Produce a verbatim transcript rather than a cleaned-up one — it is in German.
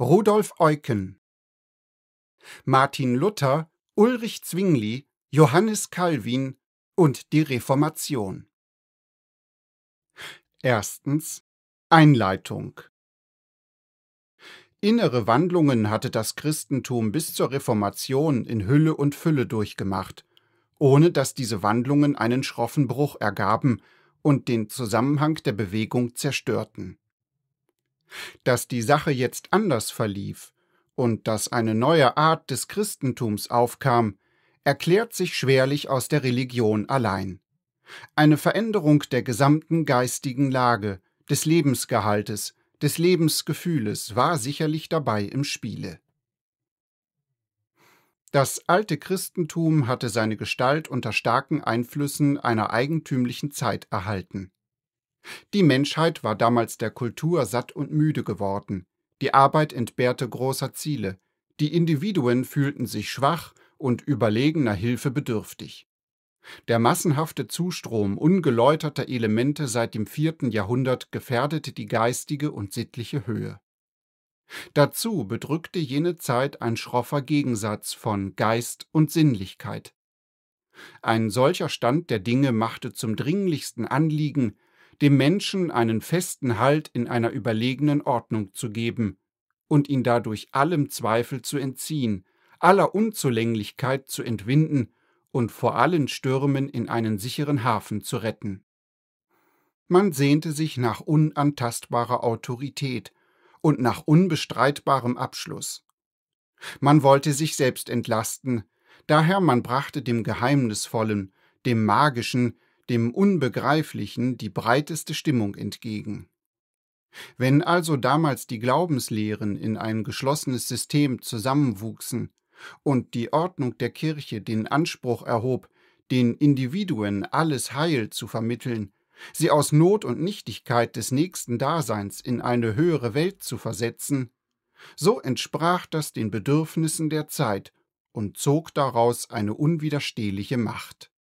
Rudolf Eucken, Martin Luther, Ulrich Zwingli, Johannes Calvin und die Reformation. Erstens. Einleitung. Innere Wandlungen hatte das Christentum bis zur Reformation in Hülle und Fülle durchgemacht, ohne dass diese Wandlungen einen schroffen Bruch ergaben und den Zusammenhang der Bewegung zerstörten. Dass die Sache jetzt anders verlief und dass eine neue Art des Christentums aufkam, erklärt sich schwerlich aus der Religion allein. Eine Veränderung der gesamten geistigen Lage, des Lebensgehaltes, des Lebensgefühles war sicherlich dabei im Spiele. Das alte Christentum hatte seine Gestalt unter starken Einflüssen einer eigentümlichen Zeit erhalten. Die Menschheit war damals der Kultur satt und müde geworden, die Arbeit entbehrte großer Ziele, die Individuen fühlten sich schwach und überlegener Hilfe bedürftig. Der massenhafte Zustrom ungeläuterter Elemente seit dem vierten Jahrhundert gefährdete die geistige und sittliche Höhe. Dazu bedrückte jene Zeit ein schroffer Gegensatz von Geist und Sinnlichkeit. Ein solcher Stand der Dinge machte zum dringlichsten Anliegen, dem Menschen einen festen Halt in einer überlegenen Ordnung zu geben und ihn dadurch allem Zweifel zu entziehen, aller Unzulänglichkeit zu entwinden und vor allen Stürmen in einen sicheren Hafen zu retten. Man sehnte sich nach unantastbarer Autorität und nach unbestreitbarem Abschluss. Man wollte sich selbst entlasten, daher man brachte dem Geheimnisvollen, dem Magischen, dem Unbegreiflichen die breiteste Stimmung entgegen. Wenn also damals die Glaubenslehren in ein geschlossenes System zusammenwuchsen, und die Ordnung der Kirche den Anspruch erhob, den Individuen alles Heil zu vermitteln, sie aus Not und Nichtigkeit des nächsten Daseins in eine höhere Welt zu versetzen, so entsprach das den Bedürfnissen der Zeit und zog daraus eine unwiderstehliche Macht.